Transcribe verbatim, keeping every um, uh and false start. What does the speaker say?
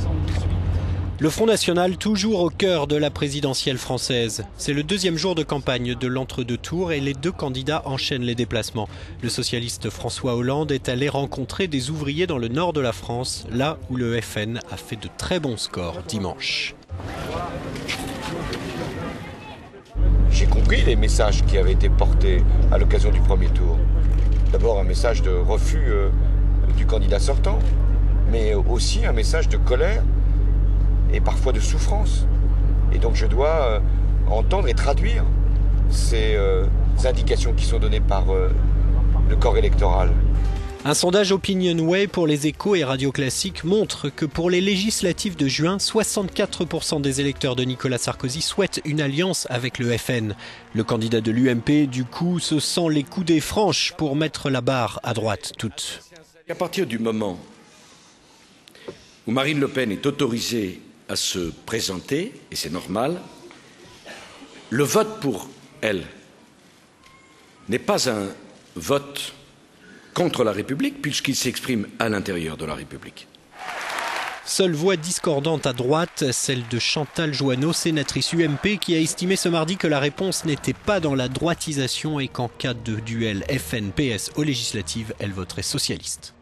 soixante-dix-huit. Le Front National toujours au cœur de la présidentielle française. C'est le deuxième jour de campagne de l'entre-deux-tours et les deux candidats enchaînent les déplacements. Le socialiste François Hollande est allé rencontrer des ouvriers dans le nord de la France, là où le F N a fait de très bons scores dimanche. J'ai compris les messages qui avaient été portés à l'occasion du premier tour. D'abord un message de refus euh, du candidat sortant, mais aussi un message de colère et parfois de souffrance. Et donc je dois euh, entendre et traduire ces euh, indications qui sont données par euh, le corps électoral. Un sondage OpinionWay pour les Échos et Radio Classique montre que pour les législatives de juin, soixante-quatre pour cent des électeurs de Nicolas Sarkozy souhaitent une alliance avec le F N. Le candidat de l'U M P, du coup, se sent les coudées franches pour mettre la barre à droite toute. À partir du moment où Marine Le Pen est autorisée à se présenter, et c'est normal, le vote pour elle n'est pas un vote contre la République, puisqu'il s'exprime à l'intérieur de la République. Seule voix discordante à droite, celle de Chantal Jouanno, sénatrice U M P, qui a estimé ce mardi que la réponse n'était pas dans la droitisation et qu'en cas de duel F N P S aux législatives, elle voterait socialiste.